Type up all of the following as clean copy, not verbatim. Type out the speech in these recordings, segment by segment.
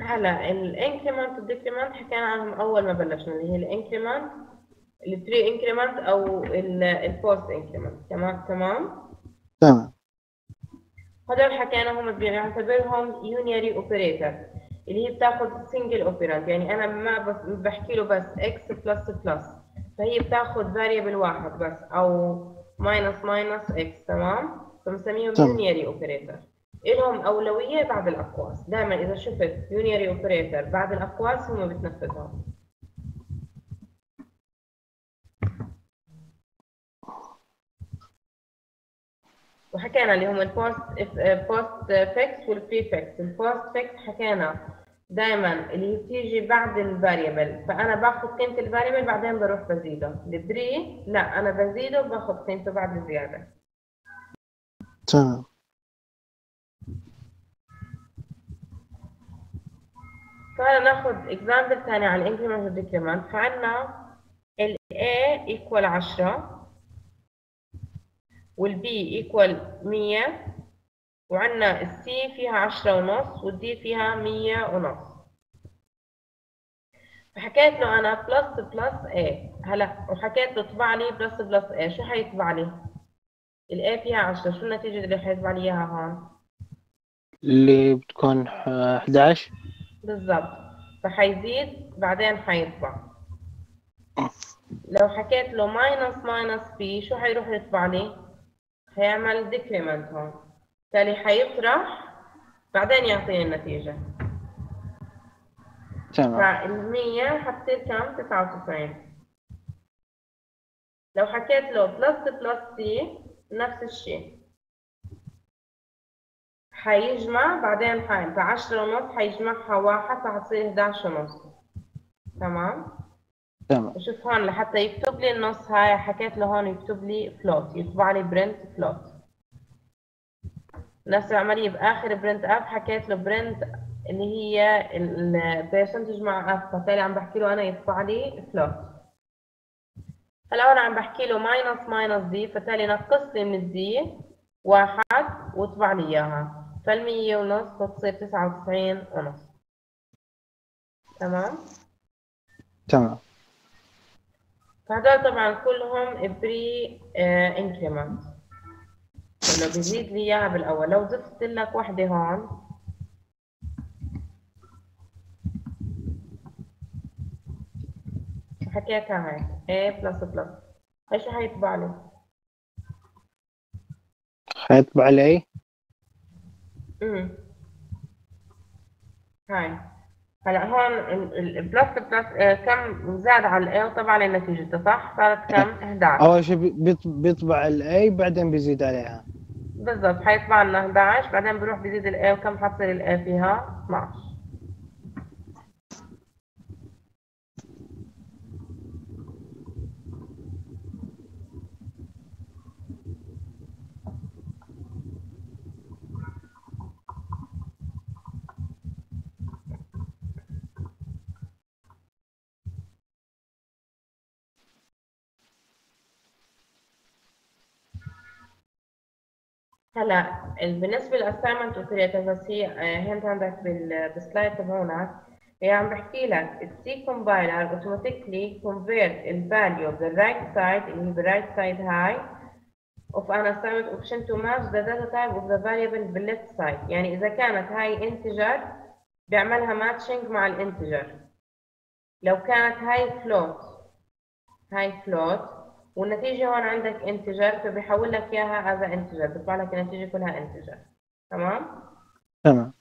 هلا الانكريمنت والديكريمنت حكينا عنهم اول ما بلشنا، اللي هي الانكريمنت البري انكريمنت او البوست انكريمنت. تمام. هدول حكينا هم بنعتبرهم يونيري اوبريتور، اللي هي بتاخذ سنجل اوبيراند، يعني انا ما بحكي له بس اكس بلس بلس، فهي بتاخذ فاريبل واحد بس او ماينس ماينس اكس. تمام، فبنسميهم يونيري اوبريتور. إلهم أولوية بعد الأقواس، دائما إذا شفت يونيري أوبريتر بعد الأقواس هم بتنفذهم. وحكينا اللي هم البوست فيكس والبريفكس. البوست فيكس حكينا دائما اللي بتيجي بعد الفاريبل، فأنا باخذ قيمة الفاريبل بعدين بروح بزيده. البري لا، أنا بزيده وباخذ قيمته بعد الزيادة. تمام. فهلا ناخذ اكزامبل ثاني على الانكريمنت والديكريمنت. فعندنا ال A equal 10 وال B equal 100 وعندنا ال C فيها 10.5 وال D فيها 100.5. فحكيت له انا بلس بلس A، هلا وحكيت له اطبع لي بلس بلس A، شو حيطبع لي؟ ال A فيها 10، شو النتيجة اللي حيطبع لي اياها هون؟ اللي بتكون 11 بالضبط، فحيزيد بعدين حيطبع. لو حكيت له ماينس ماينس بي، شو حيروح يطبع لي؟ حيعمل ديكريمنت هون، بالتالي حيطرح بعدين يعطيني النتيجة. تمام. فال100 حتصير كم؟ 99. لو حكيت له بلس بلس سي نفس الشيء، حيجمع بعدين حينفع 10.5 حيجمعها واحد فحتصير 11.5. تمام؟ تمام. شوف هون لحتى يكتب لي النص، هاي حكيت له هون يكتب لي فلوت، يطبع لي برنت فلوت. نفس العملية بآخر برنت اب حكيت له برنت اللي هي البرسنتج مع اب، فبالتالي عم بحكي له أنا يطبع لي فلوت. هلا هون عم بحكي له ماينس ماينس دي، فبالتالي نقص لي من الدي واحد واطبع لي اياها، فالمية ونص بتصير 99.5. تمام؟ تمام. فهدول طبعا كلهم بري انكريمنت، لو بزيد لي اياها بالاول. لو ضفت لك وحده هون حكيتها هيك A بلس بلس، هي شو حيطبع لي؟ حيطبع لي هاي. هلا هون البلس بلس كم زاد على الاي وطبع على نتيجته، صح؟ صارت كم؟ 11. اول شيء بيطبع الاي بعدين بيزيد عليها. بالضبط، حيطبع لنا 11 بعدين بروح بيزيد الاي، وكم حتصير الاي فيها؟ 12. هلا بالنسبه للاسايمنت اوبريتور، بس هي هند عندك بالسلايد تبعونك، هي عم بحكي لك السي كومبايلر اوتوماتيكلي كونفيرت الفاليو بالرايت سايد اللي هي بالرايت سايد هاي اوف ان اسايمنت اوبشن تو ماتش ذا داتا تايب اوف ذا فاريبل بالليفت سايد. يعني اذا كانت هاي انتجر بيعملها ماتشنج مع الانتجر، لو كانت هاي فلوت والنتيجة هون عندك انتجر فبيحول لك اياها هذا انتجر، بيطلع لك النتيجة كلها انتجر. تمام؟ تمام.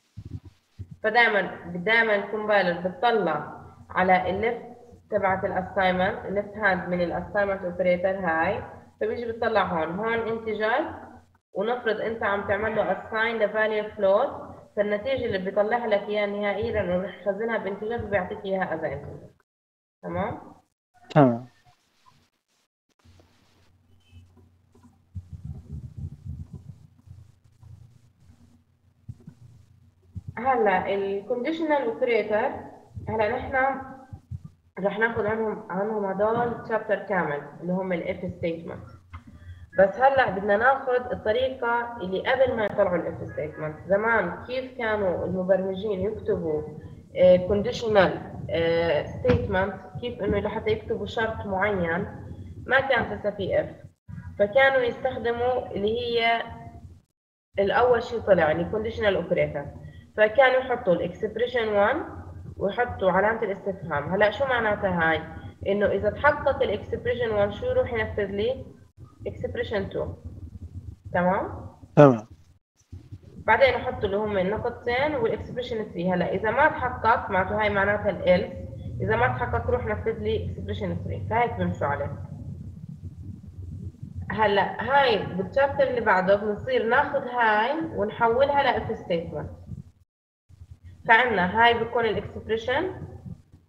فدائما الكومبايلر بتطلع على الليفت تبعت الاسايمنت، الليفت هاند من الاسايمنت اوبريتور هاي، فبيجي بتطلع هون انتجر، ونفرض انت عم تعمل له اساين لفاليو فلوت، فالنتيجة اللي بيطلعها لك اياها نهائيا انه رح يخزنها بانتجر فبيعطيك اياها هذا انتجر. تمام؟ تمام. هلا الكونديشنال اوبريتور، هلا نحن رح ناخذ عنهم هدول تشابتر كامل اللي هم الاف ستيتمنت، بس هلا بدنا ناخذ الطريقه اللي قبل ما يطلعوا الاف ستيتمنت. زمان كيف كانوا المبرمجين يكتبوا كونديشنال ستيتمنت، كيف انه لحتى يكتبوا شرط معين ما كانت SFEF، فكانوا يستخدموا اللي هي الاول شيء طلع يعني كونديشنال اوبريتور، فكانوا يحطوا الاكسبريشن 1 ويحطوا علامه الاستفهام. هلا شو معناتها هاي؟ انه اذا تحقق الاكسبريشن 1 شو يروح ينفذ لي؟ اكسبريشن 2. تمام. بعدين احط اللي هم النقطتين والاكسبريشن 3. هلا اذا ما تحقق معناته هاي معناتها الالس، اذا ما تحقق روح نفذ لي اكسبريشن 3، فهيك بمشوا عليه. هلا هاي بالشابتر اللي بعده بنصير ناخذ هاي ونحولها لاف ستيتمنت. فعندنا هاي بكون الاكسبريشن،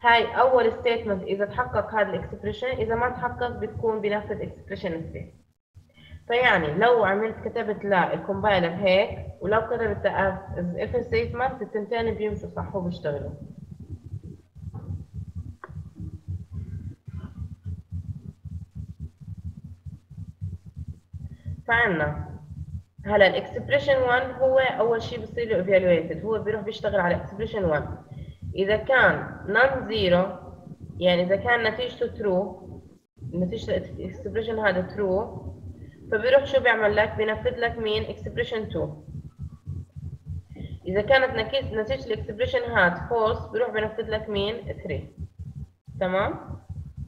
هاي اول ستيتمنت اذا تحقق هذا الاكسبريشن، اذا ما تحقق بتكون بنفذ اكسبريشن 3. فيعني لو عملت كتبت للكومبايلر هيك ولو كتبت اف ستيتمنت التنتين بيمشوا صح وبيشتغلوا. فعنا هلا الاكسبريشن 1 هو اول شيء بصير له ايفالويتد، هو بيروح بيشتغل على اكسبريشن 1. اذا كان نون زيرو يعني اذا كان نتيجته ترو، نتيجه الاكسبريشن هذا ترو، فبيروح شو بيعمل لك؟ بينفذ لك مين؟ اكسبريشن 2. اذا كانت نتيجه الاكسبريشن هاد فولس بيروح بينفذ لك مين؟ 3. تمام؟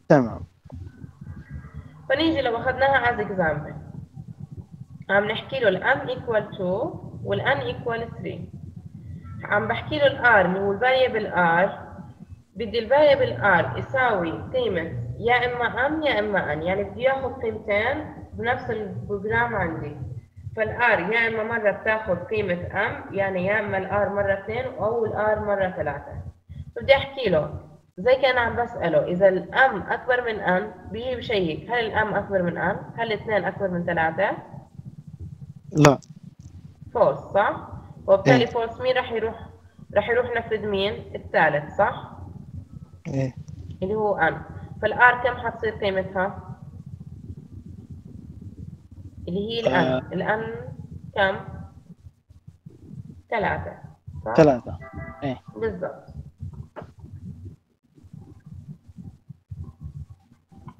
تمام. فنيجي لو اخذناها از اكزامبل، عم نحكي له الام ايكوال 2 والان ايكوال 3، عم بحكي له الار اللي هو الفاريبل ار، بدي الفاريبل ار يساوي قيمه يا اما ام يا اما ان، يعني بدي ياخذ قيمتين بنفس البروجرام عندي. فالآر يا اما مره بتاخذ قيمه ام، يعني يا اما الآر مره 2 او الآر مره 3. فبدي احكي له زي كان عم بساله اذا الام اكبر من ان، بيجي بشيك هل الام اكبر من ان؟ هل 2 اكبر من 3؟ لا. فولس صح؟ وبالتالي إيه. فولس مين راح يروح؟ راح يروح ينفذ مين؟ الثالث صح؟ ايه اللي هو ان. فالآر كم حتصير قيمتها؟ اللي هي الان، الان كم؟ 3 صح؟ 3 ايه بالضبط.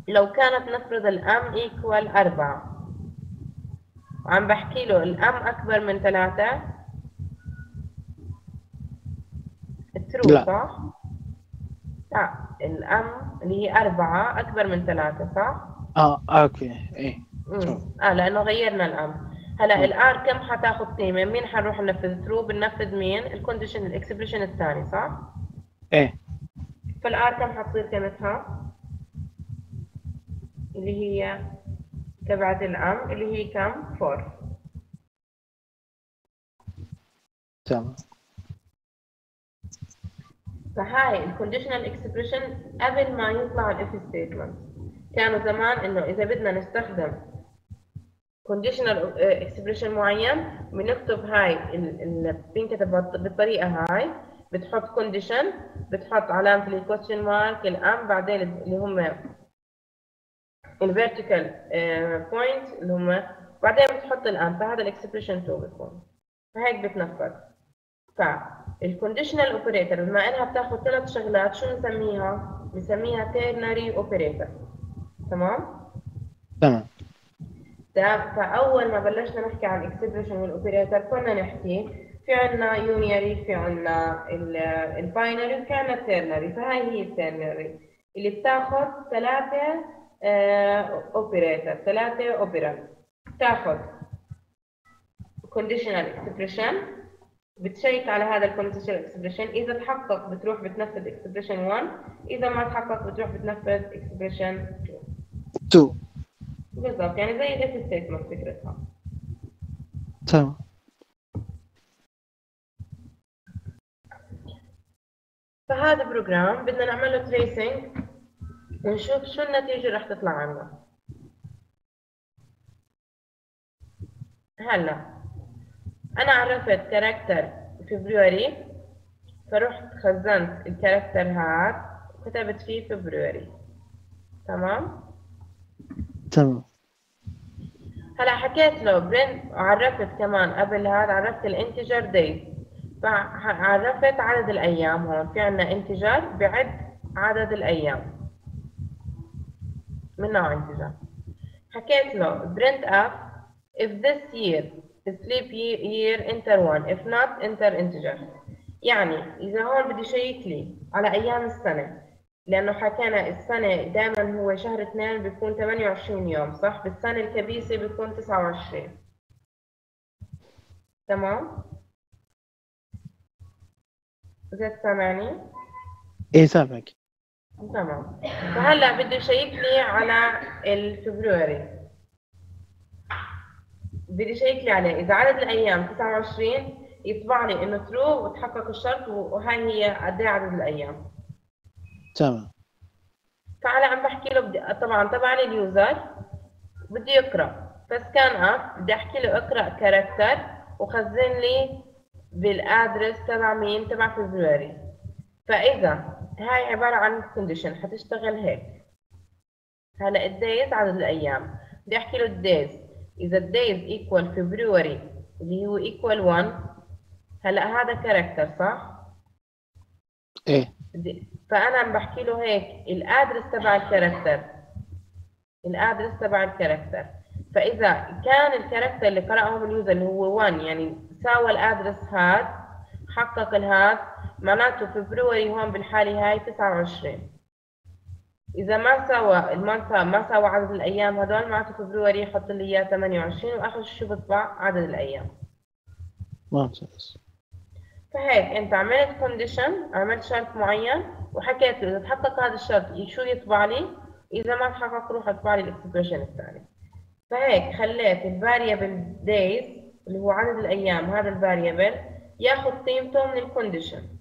لو كانت نفرض الام ايكوال 4 وعم بحكي له الام اكبر من 3، ترو صح؟ لا، الام اللي هي 4 اكبر من 3 صح؟ اوكي ايه لانه غيرنا الام. هلا الار كم حتاخذ قيمه؟ مين حنروح ننفذ؟ ترو. بننفذ مين؟ الكونديشن الاكسبريشن الثاني صح؟ ايه. فالار كم حتصير قيمتها؟ اللي هي تبعت الام اللي هي كم؟ 4. تمام. فهاي الكونديشنال اكسبريشن قبل ما يطلع الاف ستيتمنت. كانوا زمان انه اذا بدنا نستخدم كونديشنال اكسبريشن معين بنكتب هاي بينكتب بالطريقه هاي، بتحط كونديشن، بتحط علامه الكويشن مارك الام، بعدين اللي هم الفيرتيكال بوينت اللي هم، بعدين بتحط الام، فهذا الاكسبريشن 2 بيكون، فهيك بتنفذ. فالكونديشنال اوبريتور بما انها بتاخذ 3 شغلات شو نسميها؟ بنسميها تيرنري اوبريتور. تمام؟ تمام. فاول ما بلشنا نحكي عن الاكسبريشن والاوبريتور كنا نحكي في عندنا يونيري، في عندنا الباينري، وفي عندنا التيرنري. فهي هي التيرنري اللي بتاخذ 3 اوبريتور، 3 اوبرا. بتاخذ كونديشنال اكسبريشن، بتشيك على هذا الكونديشنال اكسبريشن، اذا تحقق بتروح بتنفذ اكسبريشن 1، اذا ما تحقق بتروح بتنفذ اكسبريشن 2. بالضبط، يعني زي الاف ستيتمنت فكرتها. تمام. فهذا بروجرام بدنا نعمل له تريسنج ونشوف شو النتيجه رح تطلع عنا. هلا انا عرفت كاركتر فبراير، فرحت خزنت الكاركتر هاد وكتبت فيه فبراير. تمام. تمام. هلا حكيت له برنت، وعرفت كمان قبل هذا عرفت الانتجر دايز، فهذا فات عدد الأيام. هون في عنا انتجال بعد عدد الأيام، من نوع انتجال. حكيت له print up if this year sleep year enter one if not enter integer. يعني إذا هون بدي شيك لي على أيام السنة، لأنه حكينا السنة دائما هو شهر 2 بيكون 28 يوم، صح؟ بالسنة الكبيسة بيكون 29، تمام؟ إذا سامعني؟ إيه سامعك. تمام. فهلا بده يشيك لي على الفبراير، بدي شيك لي عليه. إذا عدد الأيام 29 يطبع لي إنه ترو وتحقق الشرط، وهاي هي قد إيه عدد الأيام. تمام. فهلا عم بحكي له بدي طبعا تبع لي اليوزر بدي يقرأ، فسكان أب بدي أحكي له اقرأ كاركتر وخزن لي بالأدرس تبع مين؟ تبع فبراير. فإذا هاي عبارة عن كونديشن حتشتغل هيك. هلا الدايز عدد الأيام، بدي أحكي له الدايز. إذا الدايز إيكوال فبراير اللي هو إيكوال 1، هلا هذا كاركتر صح؟ إيه. فأنا عم بحكي له هيك الأدرس تبع الكاركتر، الأدرس تبع الكاركتر. فإذا كان الكاركتر اللي قرأهم اليوزر اللي هو 1 يعني ساوى الأدرس هاد، حقق الهاد، معناته فبراير هون بالحالة هاي 29. إذا ما سوى المنطقة ما سوى عدد الأيام هدول، معناته فبراير يحط لي إياه 28 وآخر شيء بطبع عدد الأيام. ممتاز. فهيك أنت عملت كونديشن، عملت شرط معين وحكيت له إذا تحقق هذا الشرط شو يطبع لي، إذا ما تحقق روح اطبع لي الإكسبريشن الثاني. فهيك خليت الفاريبل دايز اللي هو عدد الأيام هذا الفاريبل ياخذ قيمته من الكونديشن.